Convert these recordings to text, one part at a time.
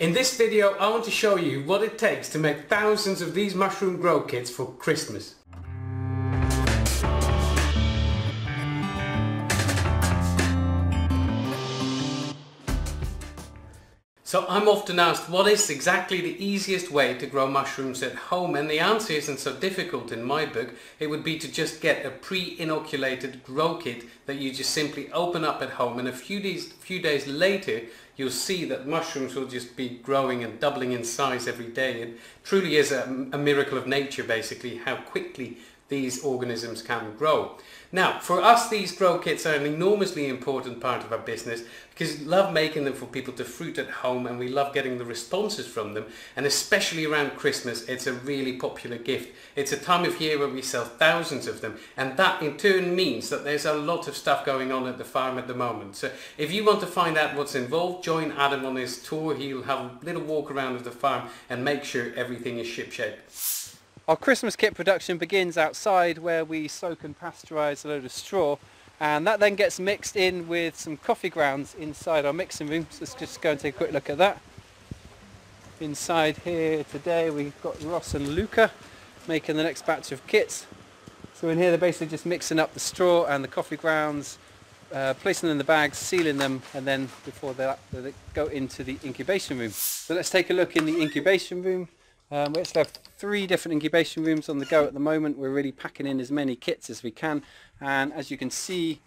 In this video I want to show you what it takes to make thousands of these mushroom grow kits for Christmas. So I'm often asked what is exactly the easiest way to grow mushrooms at home, and the answer isn't so difficult in my book. It would be to just get a pre-inoculated grow kit that you just simply open up at home, and a few days later you'll see that mushrooms will just be growing and doubling in size every day. It truly is a miracle of nature, basically, how quickly these organisms can grow. Now, for us, these grow kits are an enormously important part of our business because we love making them for people to fruit at home, and we love getting the responses from them, and especially around Christmas it's a really popular gift. It's a time of year where we sell thousands of them, and that in turn means that there's a lot of stuff going on at the farm at the moment. So if you want to find out what's involved, join Adam on his tour. He'll have a little walk around of the farm and make sure everything is shipshape. Our Christmas kit production begins outside, where we soak and pasteurise a load of straw, and that then gets mixed in with some coffee grounds inside our mixing room. So let's just go and take a quick look at that. Inside here today we've got Ross and Luca making the next batch of kits. So in here they're basically just mixing up the straw and the coffee grounds, placing them in the bags, sealing them, and then before they go into the incubation room. So let's take a look in the incubation room. We actually have 3 different incubation rooms on the go at the moment. We're really packing in as many kits as we can, and as you can see,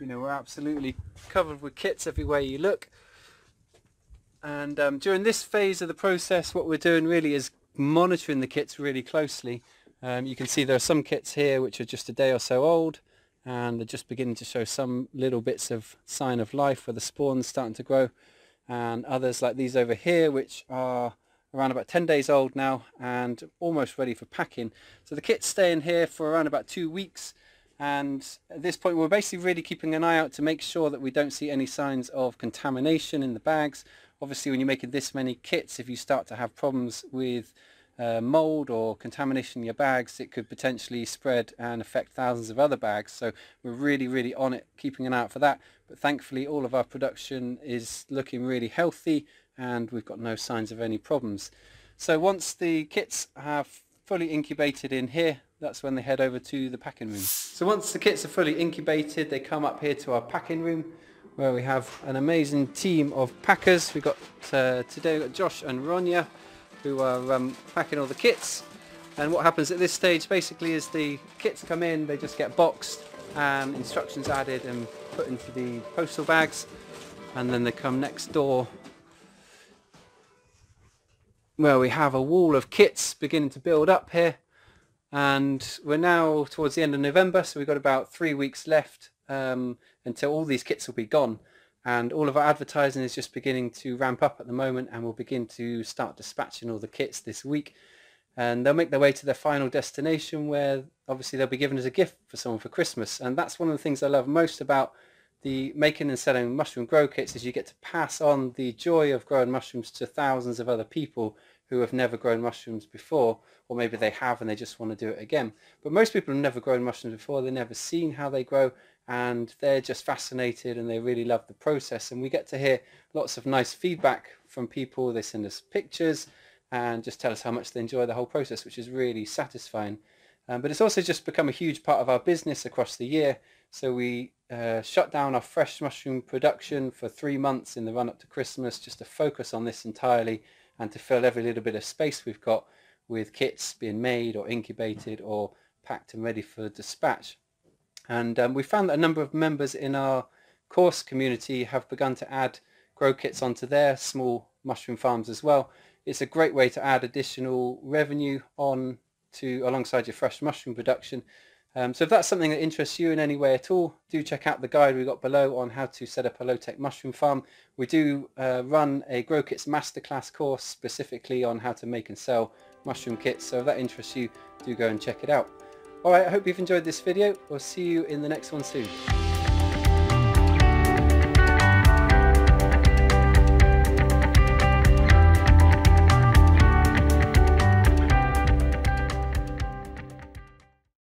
you know, we're absolutely covered with kits everywhere you look. And during this phase of the process, what we're doing really is monitoring the kits really closely. You can see there are some kits here which are just a day or so old, and they're just beginning to show some little bits of sign of life where the spawn's starting to grow, and others like these over here which are around about 10 days old now and almost ready for packing. So the kit's staying here for around about 2 weeks, and at this point we're basically really keeping an eye out to make sure that we don't see any signs of contamination in the bags. Obviously when you're making this many kits, if you start to have problems with mold or contamination in your bags, it could potentially spread and affect thousands of other bags. So we're really on it, keeping an eye out for that, but thankfully all of our production is looking really healthy and we've got no signs of any problems. So once the kits have fully incubated in here, that's when they head over to the packing room. So once the kits are fully incubated, they come up here to our packing room, where we have an amazing team of packers. We've got today we've got Josh and Ronja who are packing all the kits. And what happens at this stage basically is the kits come in, they just get boxed and instructions added and put into the postal bags, and then they come next door where we have a wall of kits beginning to build up here. And we're now towards the end of November, so we've got about 3 weeks left until all these kits will be gone, and all of our advertising is just beginning to ramp up at the moment, and we'll begin to start dispatching all the kits this week, and they'll make their way to their final destination, where obviously they'll be given as a gift for someone for Christmas. And that's one of the things I love most about the making and selling mushroom grow kits, is you get to pass on the joy of growing mushrooms to thousands of other people who have never grown mushrooms before, or maybe they have and they just want to do it again. But most people have never grown mushrooms before, they've never seen how they grow, and they're just fascinated and they really love the process. And we get to hear lots of nice feedback from people. They send us pictures and just tell us how much they enjoy the whole process, which is really satisfying. But it's also just become a huge part of our business across the year. So we shut down our fresh mushroom production for 3 months in the run up to Christmas, just to focus on this entirely and to fill every little bit of space we've got with kits being made or incubated or packed and ready for dispatch. And we found that a number of members in our course community have begun to add grow kits onto their small mushroom farms as well. It's a great way to add additional revenue on to alongside your fresh mushroom production. So if that's something that interests you in any way at all, do check out the guide we've got below on how to set up a low-tech mushroom farm. We do run a Grow Kits Masterclass course specifically on how to make and sell mushroom kits, so if that interests you, do go and check it out. Alright, I hope you've enjoyed this video. We'll see you in the next one soon.